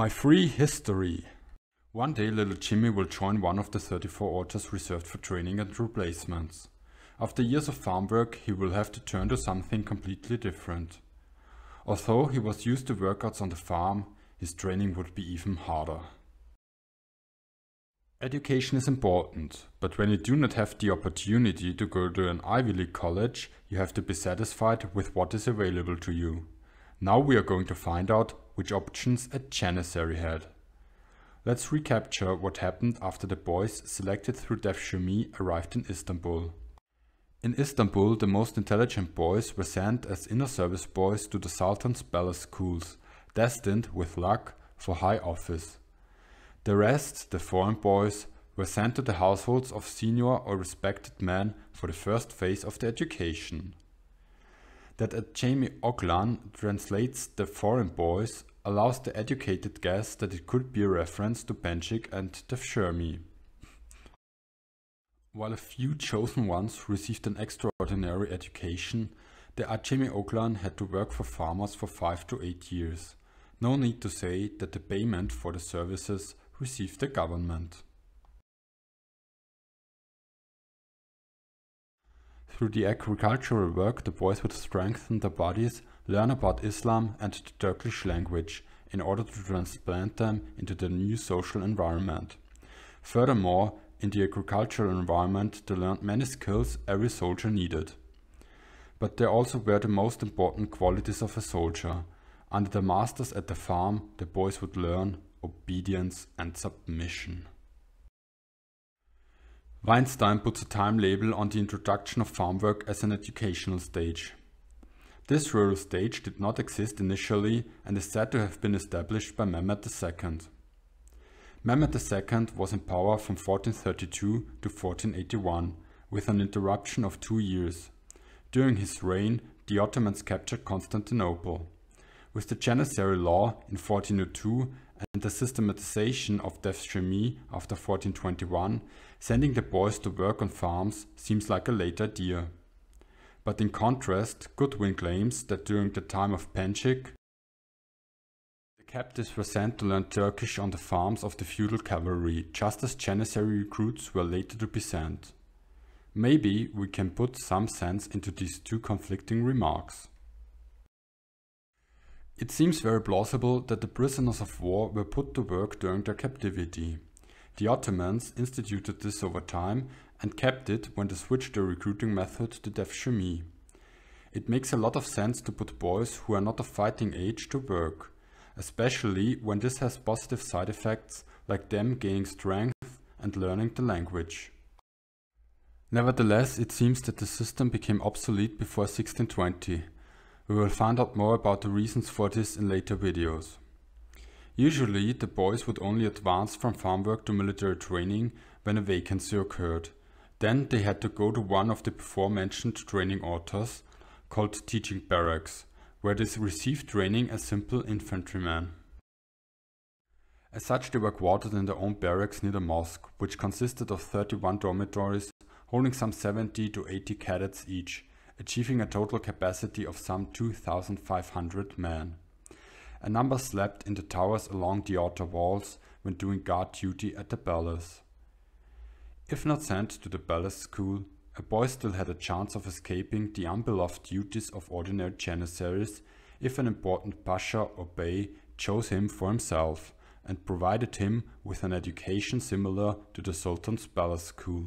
My free history. One day little Jimmy will join one of the 34 orders reserved for training and replacements. After years of farm work, he will have to turn to something completely different. Although he was used to workouts on the farm, his training would be even harder. Education is important, but when you do not have the opportunity to go to an Ivy League college, you have to be satisfied with what is available to you. Now we are going to find out which options a Janissary had. Let's recapture what happened after the boys selected through Devshirme arrived in Istanbul. In Istanbul, the most intelligent boys were sent as inner service boys to the Sultan's palace schools, destined, with luck, for high office. The rest, the foreign boys, were sent to the households of senior or respected men for the first phase of their education. That Acemi Oğlan translates the foreign boys allows the educated guess that it could be a reference to Benchik and Devshirme. While a few chosen ones received an extraordinary education, the Acemi Oğlan had to work for farmers for 5 to 8 years. No need to say that the payment for the services received the government. Through the agricultural work, the boys would strengthen their bodies, learn about Islam and the Turkish language in order to transplant them into the new social environment. Furthermore, in the agricultural environment, they learned many skills every soldier needed. But there also were the most important qualities of a soldier. Under the masters at the farm, the boys would learn obedience and submission. Weinstein puts a time label on the introduction of farm work as an educational stage. This rural stage did not exist initially and is said to have been established by Mehmed II. Mehmed II was in power from 1432 to 1481, with an interruption of 2 years. During his reign, the Ottomans captured Constantinople. With the Janissary law in 1402 and the systematization of Devshirme after 1421, sending the boys to work on farms seems like a late idea. But in contrast, Goodwin claims that during the time of Benchik, the captives were sent to learn Turkish on the farms of the feudal cavalry, just as Janissary recruits were later to be sent. Maybe we can put some sense into these two conflicting remarks. It seems very plausible that the prisoners of war were put to work during their captivity. The Ottomans instituted this over time and kept it when they switched their recruiting method to Devshirme. It makes a lot of sense to put boys who are not of fighting age to work, especially when this has positive side effects like them gaining strength and learning the language. Nevertheless, it seems that the system became obsolete before 1620. We will find out more about the reasons for this in later videos. Usually, the boys would only advance from farm work to military training when a vacancy occurred. Then they had to go to one of the before mentioned training orders, called teaching barracks, where they received training as simple infantrymen. As such, they were quartered in their own barracks near the mosque, which consisted of 31 dormitories holding some 70 to 80 cadets each, achieving a total capacity of some 2,500 men. A number slept in the towers along the outer walls when doing guard duty at the palace. If not sent to the palace school, a boy still had a chance of escaping the unbeloved duties of ordinary Janissaries if an important pasha or bey chose him for himself and provided him with an education similar to the Sultan's palace school.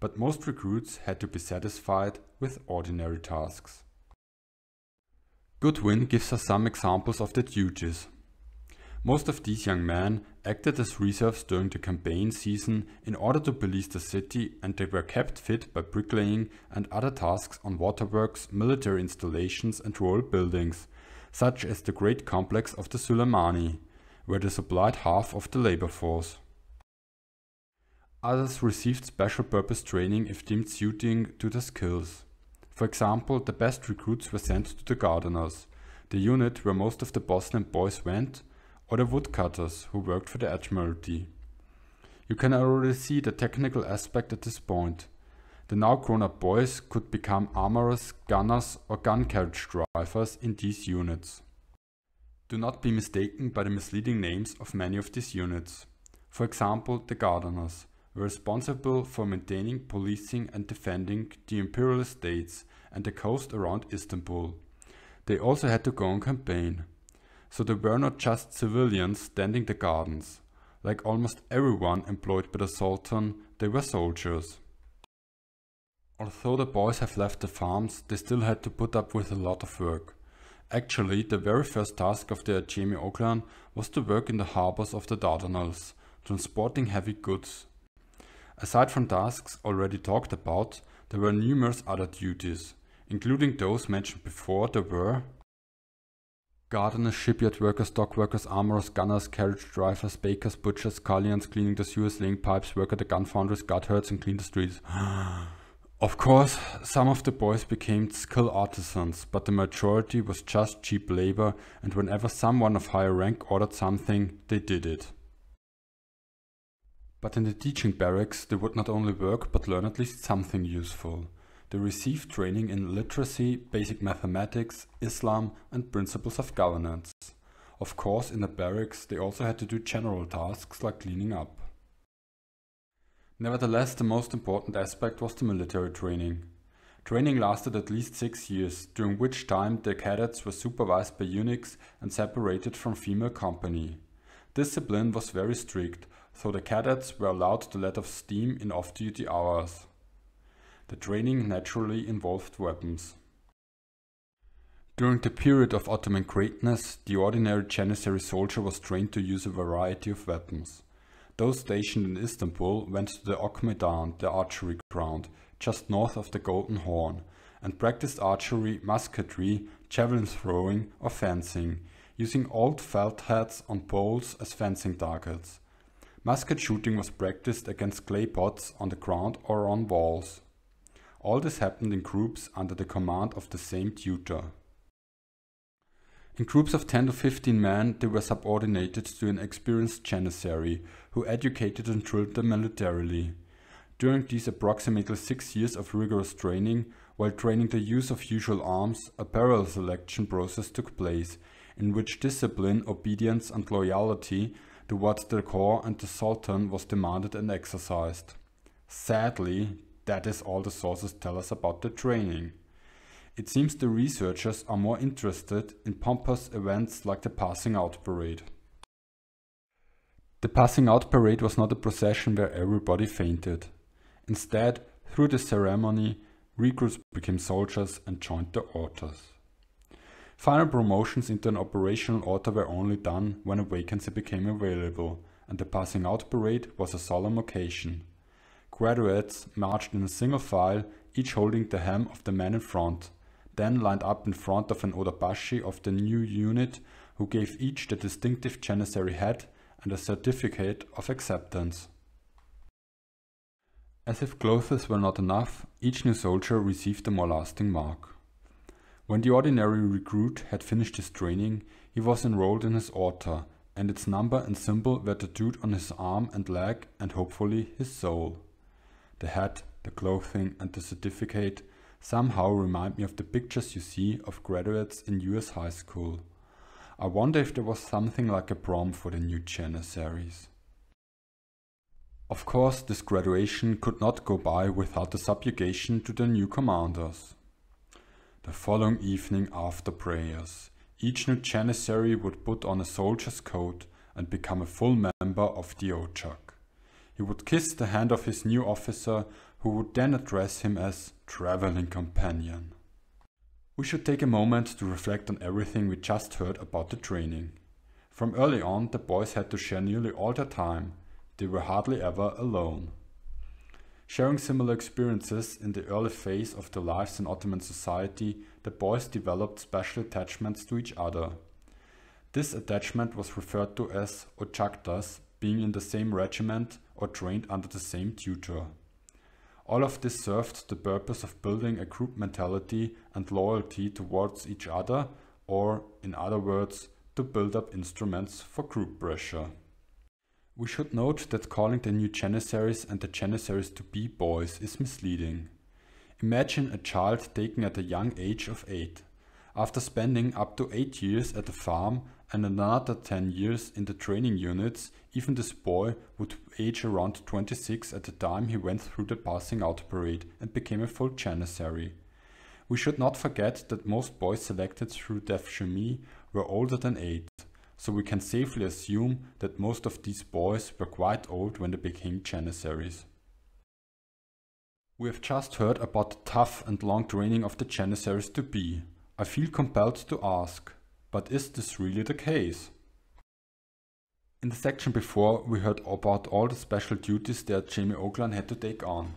But most recruits had to be satisfied with ordinary tasks. Goodwin gives us some examples of the duties. Most of these young men acted as reserves during the campaign season in order to police the city, and they were kept fit by bricklaying and other tasks on waterworks, military installations and royal buildings, such as the great complex of the Suleimani, where they supplied half of the labor force. Others received special purpose training if deemed suiting to their skills. For example, the best recruits were sent to the gardeners, the unit where most of the Bosnian boys went, or the woodcutters who worked for the Admiralty. You can already see the technical aspect at this point. The now grown-up boys could become armorers, gunners or gun carriage drivers in these units. Do not be mistaken by the misleading names of many of these units. For example, the Dardanelles were responsible for maintaining, policing and defending the imperialist states and the coast around Istanbul. They also had to go on campaign. So they were not just civilians standing the gardens. Like almost everyone employed by the Sultan, they were soldiers. Although the boys have left the farms, they still had to put up with a lot of work. Actually, the very first task of the Acemi Oğlan was to work in the harbors of the Dardanelles, transporting heavy goods. Aside from tasks already talked about, there were numerous other duties, including those mentioned before. There were gardeners, shipyard workers, dock workers, armorers, gunners, carriage drivers, bakers, butchers, scullions, cleaning the sewers, laying pipes, work at the gun foundries, guard herds and clean the streets. Of course, some of the boys became skilled artisans, but the majority was just cheap labor, and whenever someone of higher rank ordered something, they did it. But in the teaching barracks, they would not only work but learn at least something useful. They received training in literacy, basic mathematics, Islam and principles of governance. Of course, in the barracks, they also had to do general tasks like cleaning up. Nevertheless, the most important aspect was the military training. Training lasted at least 6 years, during which time the cadets were supervised by eunuchs and separated from female company. Discipline was very strict, so the cadets were allowed to let off steam in off-duty hours. The training naturally involved weapons. During the period of Ottoman greatness, the ordinary Janissary soldier was trained to use a variety of weapons. Those stationed in Istanbul went to the Okmedan, the archery ground, just north of the Golden Horn, and practiced archery, musketry, javelin throwing or fencing, using old felt hats on poles as fencing targets. Musket shooting was practiced against clay pots on the ground or on walls. All this happened in groups under the command of the same tutor. In groups of 10 to 15 men, they were subordinated to an experienced Janissary, who educated and drilled them militarily. During these approximately 6 years of rigorous training, while training the use of usual arms, a parallel selection process took place, in which discipline, obedience and loyalty towards the corps and the Sultan was demanded and exercised. Sadly, that is all the sources tell us about the training. It seems the researchers are more interested in pompous events like the passing out parade. The passing out parade was not a procession where everybody fainted. Instead, through the ceremony, recruits became soldiers and joined the Ortas. Final promotions into an operational Orta were only done when a vacancy became available, and the passing out parade was a solemn occasion. Graduates marched in a single file, each holding the hem of the man in front, then lined up in front of an odabashi of the new unit, who gave each the distinctive Janissary hat and a certificate of acceptance. As if clothes were not enough, each new soldier received a more lasting mark. When the ordinary recruit had finished his training, he was enrolled in his order, and its number and symbol were tattooed on his arm and leg and hopefully his soul. The hat, the clothing and the certificate somehow remind me of the pictures you see of graduates in US high school. I wonder if there was something like a prom for the new Janissaries. Of course, this graduation could not go by without the subjugation to the new commanders. The following evening after prayers, each new Janissary would put on a soldier's coat and become a full member of the Ojak. He would kiss the hand of his new officer, who would then address him as traveling companion. We should take a moment to reflect on everything we just heard about the training. From early on, the boys had to share nearly all their time. They were hardly ever alone. Sharing similar experiences in the early phase of their lives in Ottoman society, the boys developed special attachments to each other. This attachment was referred to as ocaktas, being in the same regiment or trained under the same tutor. All of this served the purpose of building a group mentality and loyalty towards each other, or, in other words, to build up instruments for group pressure. We should note that calling the new Janissaries and the Janissaries to be boys is misleading. Imagine a child taken at a young age of 8. After spending up to 8 years at the farm and another 10 years in the training units, even this boy would age around 26 at the time he went through the passing out parade and became a full Janissary. We should not forget that most boys selected through Devshirme were older than 8, so we can safely assume that most of these boys were quite old when they became Janissaries. We have just heard about the tough and long training of the Janissaries to be. I feel compelled to ask, but is this really the case? In the section before, we heard about all the special duties that Acemi Oğlan had to take on.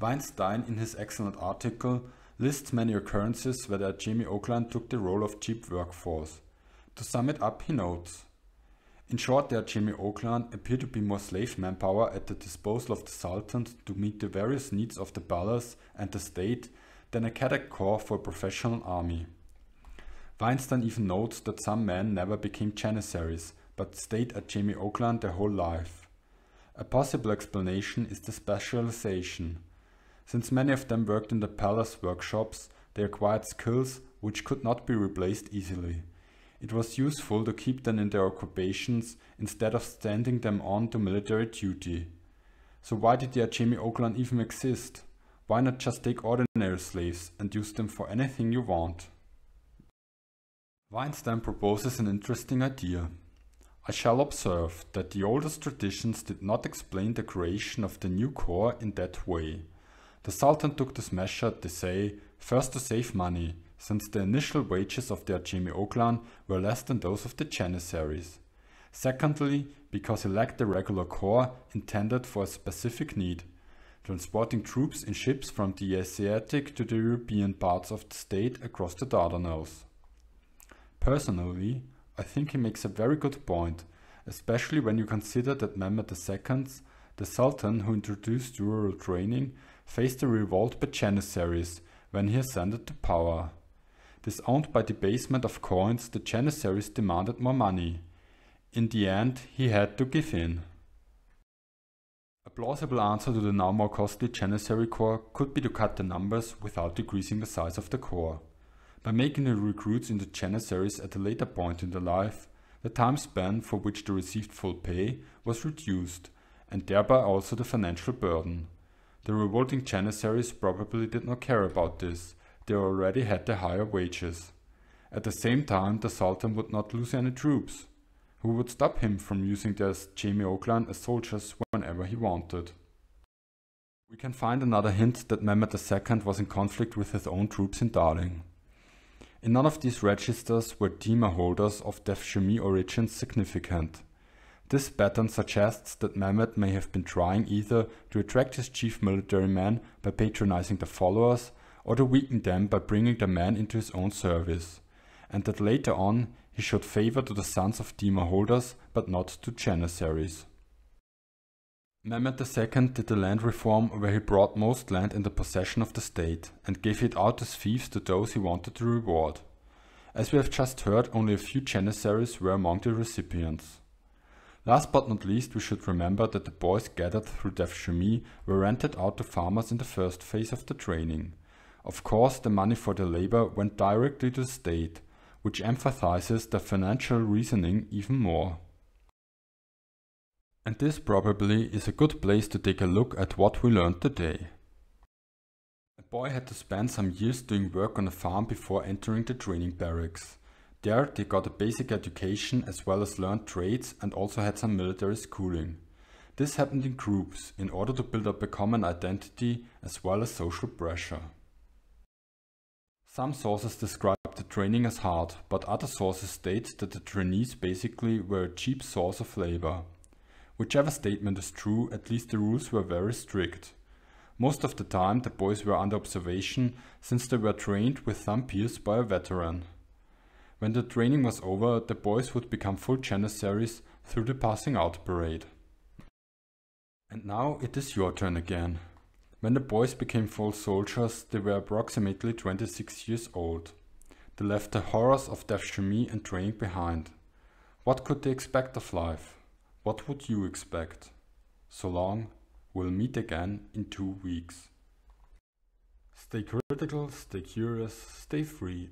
Weinstein, in his excellent article, lists many occurrences where the Acemi Oğlan took the role of cheap workforce. To sum it up, he notes, in short, the Acemi Oğlan appear to be more slave manpower at the disposal of the Sultan to meet the various needs of the palace and the state than a cadet corps for a professional army. Weinstein even notes that some men never became Janissaries, but stayed at Acemi Oğlan their whole life. A possible explanation is the specialization. Since many of them worked in the palace workshops, they acquired skills which could not be replaced easily. It was useful to keep them in their occupations instead of sending them on to military duty. So why did the Acemi Oğlan even exist? Why not just take ordinary slaves and use them for anything you want? Weinstein proposes an interesting idea. I shall observe that the oldest traditions did not explain the creation of the new corps in that way. The Sultan took this measure, they say, first to save money, since the initial wages of the Acemi Oğlan were less than those of the Janissaries. Secondly, because he lacked the regular corps intended for a specific need, transporting troops in ships from the Asiatic to the European parts of the state across the Dardanelles. Personally, I think he makes a very good point, especially when you consider that Mehmed II, the Sultan who introduced rural training, faced a revolt by Janissaries when he ascended to power. Disowned by debasement of coins, the Janissaries demanded more money. In the end, he had to give in. A plausible answer to the now more costly Janissary Corps could be to cut the numbers without decreasing the size of the corps. By making the recruits into Janissaries at a later point in their life, the time span for which they received full pay was reduced, and thereby also the financial burden. The revolting Janissaries probably did not care about this, they already had the higher wages. At the same time, the Sultan would not lose any troops. Who would stop him from using the Acemi Oğlan as soldiers whenever he wanted? We can find another hint that Mehmed II was in conflict with his own troops in Darling. In none of these registers were Timar holders of Devshirme origins significant. This pattern suggests that Mehmed may have been trying either to attract his chief military men by patronizing the followers, or to weaken them by bringing the men into his own service, and that later on he showed favor to the sons of Timar holders, but not to Janissaries. Mehmed II did a land reform where he brought most land in the possession of the state and gave it out as fiefs to those he wanted to reward. As we have just heard, only a few Janissaries were among the recipients. Last but not least, we should remember that the boys gathered through Devshirme were rented out to farmers in the first phase of the training. Of course, the money for their labor went directly to the state, which emphasizes the financial reasoning even more. And this probably is a good place to take a look at what we learned today. A boy had to spend some years doing work on a farm before entering the training barracks. There they got a basic education as well as learned trades and also had some military schooling. This happened in groups in order to build up a common identity as well as social pressure. Some sources describe the training as hard, but other sources state that the trainees basically were a cheap source of labor. Whichever statement is true, at least the rules were very strict. Most of the time the boys were under observation, since they were trained with thumb pierced by a veteran. When the training was over, the boys would become full Janissaries through the passing out parade. And now it is your turn again. When the boys became full soldiers, they were approximately 26 years old. They left the horrors of Devshirme and training behind. What could they expect of life? What would you expect? So long, we'll meet again in 2 weeks. Stay critical, stay curious, stay free.